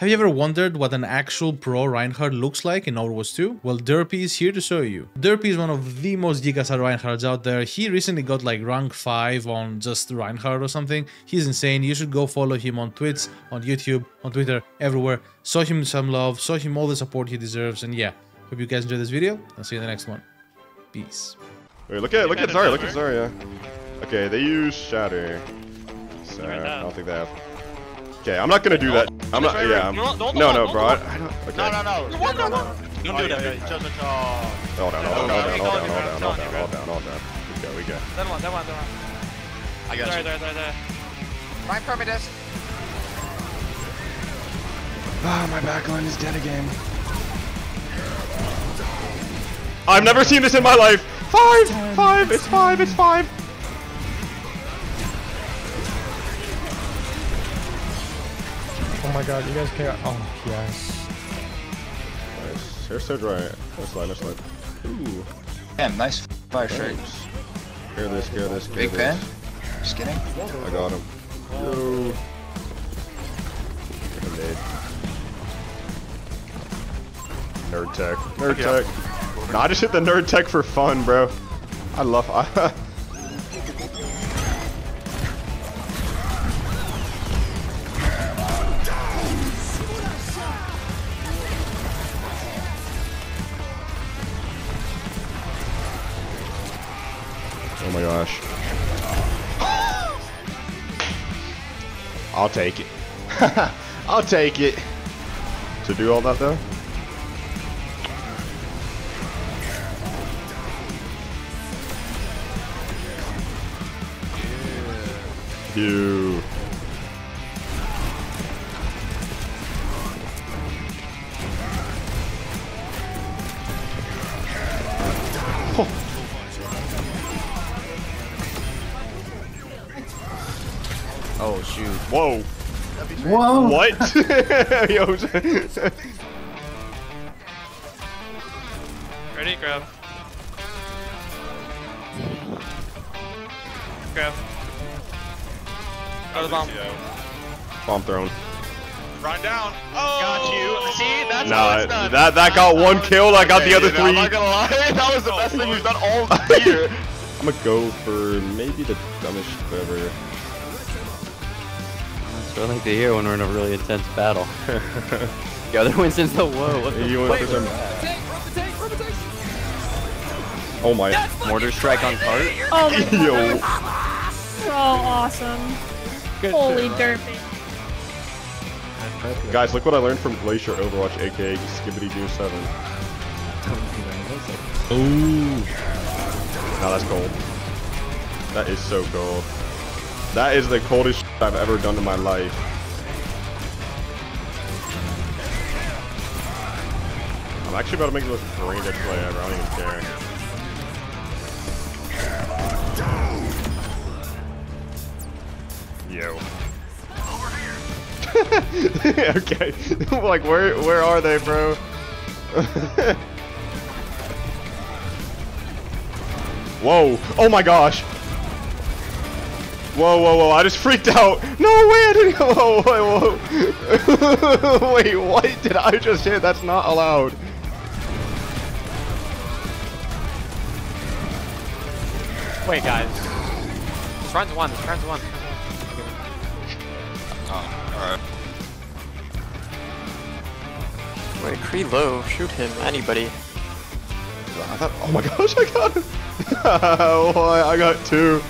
Have you ever wondered what an actual pro Reinhardt looks like in Overwatch 2? Well, Durpee is here to show you. Durpee is one of the most gigastar Reinhardts out there. He recently got like rank 5 on just Reinhardt or something. He's insane. You should go follow him on Twitch, on YouTube, on Twitter, everywhere. Show him some love, show him all the support he deserves, and yeah. Hope you guys enjoyed this video. I'll see you in the next one. Peace. Wait, look at Zarya, look at Zarya. Okay, they use Shatter. So I don't think they have. Okay, I'm not gonna do that. I'm not. Yeah. No, bro. I don't. Okay. No. Don't do that. Hold down. We go. That one. I got you. There. Right from me, this. Ah, my backline is dead again. I've never seen this in my life. It's five. Oh my god, you guys can't. Oh, yes. Nice. Hair so dry. Let's slide. Ooh. Damn, nice fire shirt. Scare this. Big fan? Just kidding. I got him. Yo. Nerd tech. Nerd tech. Nah, I just hit the nerd tech for fun, bro. I love. Oh my gosh. I'll take it. I'll take it. To do all that though? Yeah. Ew. Oh shoot. Whoa. Whoa. What? Yo. Ready? Grab. Throw the bomb. Bomb thrown. Run down. Oh. Got you. See, that's how it's done. That got one kill. I got the other three. I'm not gonna lie. That was the best thing we've done all year. I'm gonna go for maybe the dumbest shit ever. I like to hear when we're in a really intense battle. The other one since the whoa. What the wait, rub the tank. Oh my. That's mortar strike on cart. Oh my god. So awesome. Good holy derping. Guys, look what I learned from Glacier Overwatch, aka Skibbity Deer 7. Ooh. Nah, that's cold. That is so cold. That is the coldest shit I've ever done in my life. I'm actually about to make the most brain dead play ever. I don't even care. Yo. Okay. Like where are they, bro? Whoa! Oh my gosh! Whoa, I just freaked out. No way, I didn't. Whoa. Wait, what did I just hit? That's not allowed. Wait, guys. This round's one. Oh, alright. Wait, Cree low. Shoot him. Anybody. Oh my gosh, I got him. Oh, I got two.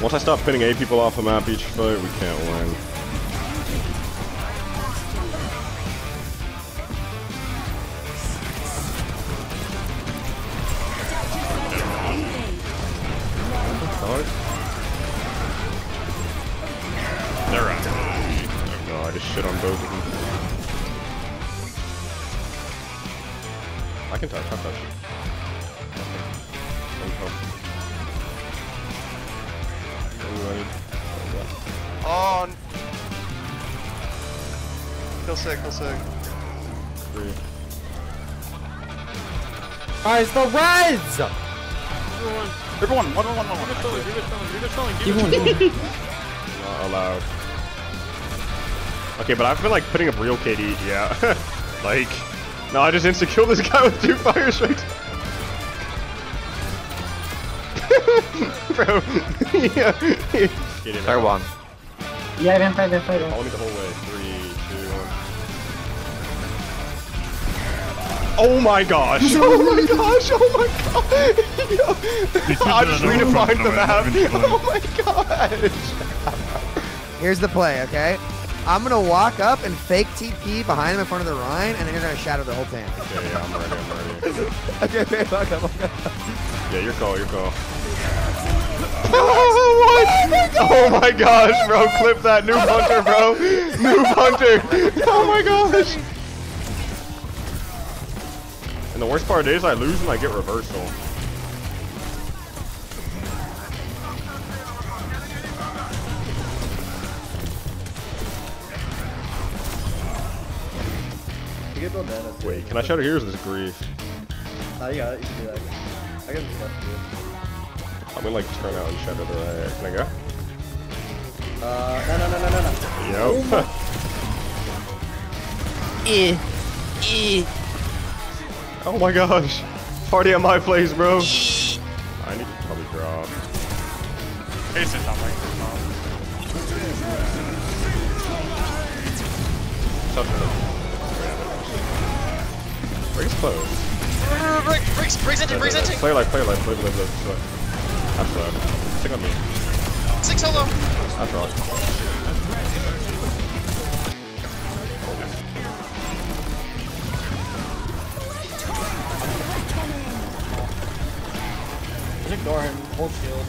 Once I stop pinning 8 people off a map each fight, we can't win. They're out. Oh no, I just shit on both of them. I can touch, Okay. On. Kill sick. Three. Guys, the Reds! Everyone, one. Everyone, one. You're just telling. allowed. Okay, but I've been like putting up real KD, yeah. Like, no, I just insta-killed this guy with 2 fire strikes. Bro, yeah. Fire one. Yeah, vampire. Follow me the whole way. 3, 2, 1. Oh my gosh! Oh my gosh! Oh my gosh! Yo, I'm just redefined the map. Oh my gosh! Here's the play, okay? I'm gonna walk up and fake TP behind him in front of the Rhine, and then you're gonna shatter the whole tank. Okay, yeah, I'm ready. Okay, walk up. Yeah, your call. Oh, what? Oh my gosh, bro, clip that. Noob Hunter, bro. Noob Hunter. Oh my gosh. And the worst part is I lose and I get reversal. Wait, can I shatter here? Or is this grief? Yeah, you can do that. I guess it's not good. I'm gonna like turn out and shatter the right. Can I go? No. Yo. Oh my gosh. Party at my place, bro. I need to probably drop. It's just not like this. Tough. Breaks close. Breaks engine. Play life. That's low. Stick on me. 6 solo. That's wrong. Just ignore him. Hold shield.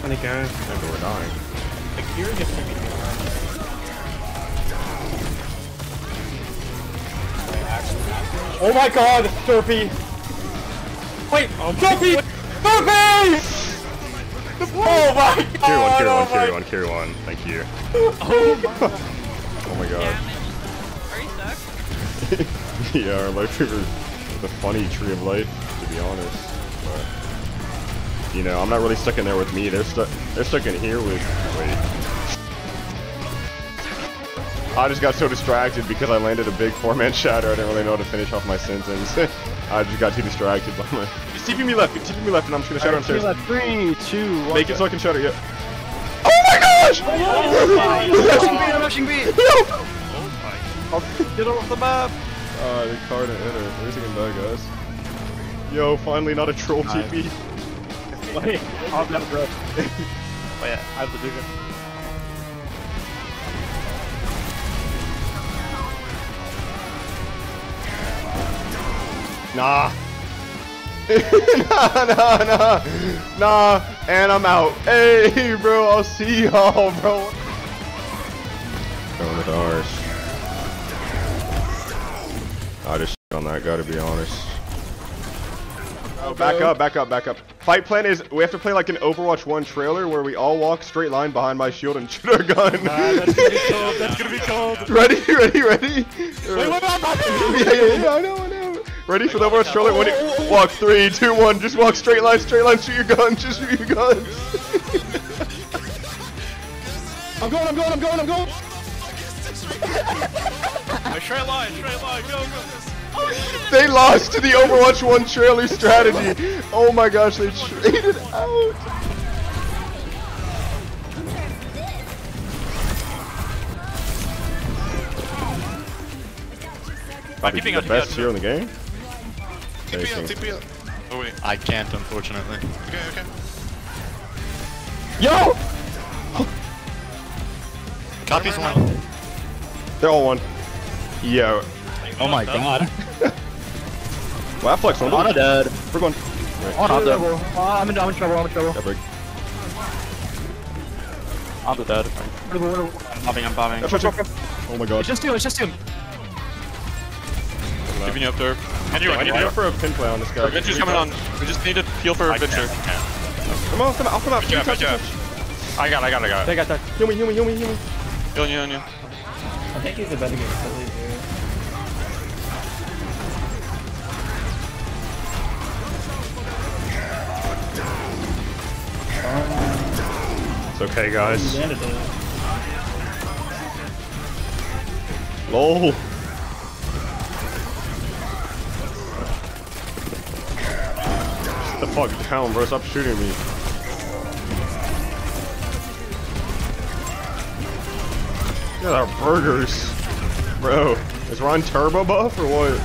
When he goes. Maybe we're dying. Like, you're just gonna be oh my god, Durpee! Wait, Durpee! Durpee! Oh my god! Carry one. Thank you. Oh my god. Yeah, are you stuck? Yeah, our lightsaber is the funny tree of light, to be honest. But, you know, I'm not really stuck in there with me. They're stuck in here with... Wait. I just got so distracted because I landed a big 4-man shatter. I didn't really know how to finish off my sentence. I just got too distracted by my... Just TP me left, and I'm just gonna shatter downstairs. Right, 3, 2, 1... Make it so I can shatter, yeah. Oh my gosh! I'm rushing B! Oh my... Get off the map! The car didn't enter. Where's he gonna die, guys? Yo, finally not a troll TP. Wait, I'm not broke. Oh yeah, I have to do it. Nah. Nah. And I'm out. Hey, bro. I'll see y'all, bro. Going with ours. I just shit on that. Gotta be honest. Oh, back up. Fight plan is we have to play like an Overwatch 1 trailer where we all walk straight line behind my shield and shoot our gun. That's gonna be cold. Ready? Wait, I know. Ready for the Overwatch trailer? When you walk 3, 2, 1, just walk straight line, shoot your gun. I'm going. Straight line, go. They lost to the Overwatch 1 trailer strategy. Oh my gosh, they traded out. The best here in the game? TP up. Oh wait. I can't, unfortunately. Okay. Yo! Copy's one. They're all one. Yo. Oh my god. Well, I flexed one. I'm dead. We're going. I'm in trouble. I'm dead. I'm bombing. Oh my god. It's just him. Giving you up there. Anyway, I need to go for a pin play on this guy. Venture's coming on. We just need to heal for Venture. Come on. I got it. They got that. Heal me. Heal you. I think he's a better game than Philly, dude. It's okay, guys. LOL. Get the fuck down, bro. Stop shooting me. Look at our burgers. Bro, is Ron turbo buff or what?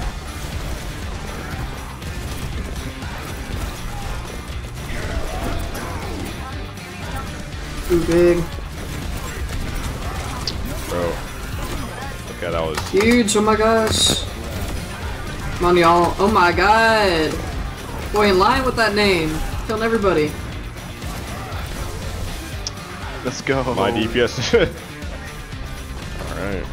Too big. Bro. Okay, that was huge, oh my gosh. Come on, y'all. Oh my god. Boy, in line with that name. Killing everybody. Let's go. My DPS. Alright.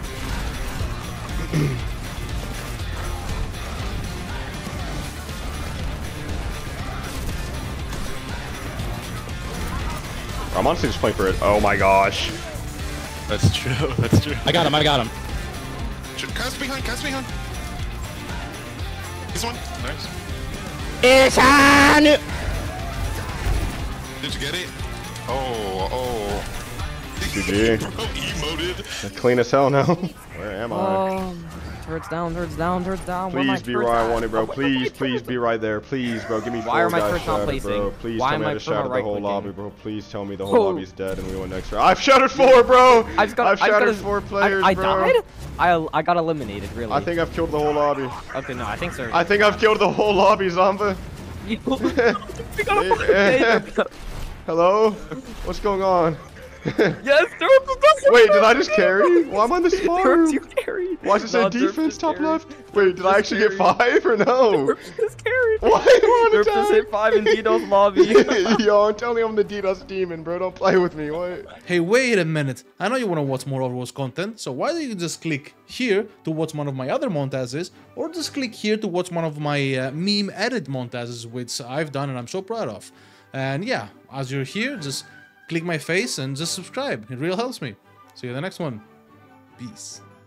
I'm honestly just playing for it. Oh my gosh. That's true, that's true. I got him, I got him. Cast behind. This one, nice. It's on! Did you get it? Oh. GG. Bro, emoted. Clean as hell now. Where am I? Turret's down. Please be where I want it, bro. Please be right there. Please, bro. Give me 4 guys shot it, bro. Please tell me I just shouted the whole lobby, bro. Please tell me the whole lobby's dead and we went extra. I've shouted 4, bro! I've shouted 4 players, bro. I died? I got eliminated, really. I think I've killed the whole lobby. Okay, no, I think so. I think I've killed the whole lobby, Zomba. Hello? What's going on? Yes, wait, did I just carry? Why am I on the spot? You carried. Why does it say defense top left? Wait, did I actually get 5 or no? Durpee just carried. Why? Durpee just hit 5 in DDoS lobby. Yo, I'm telling you, I'm the DDoS demon, bro. Don't play with me. What? Hey, wait a minute. I know you want to watch more Overwatch content, so why don't you just click here to watch one of my other montages, or just click here to watch one of my meme edit montages, which I've done and I'm so proud of. And yeah, as you're here, just click my face and just subscribe. It really helps me. See you in the next one. Peace.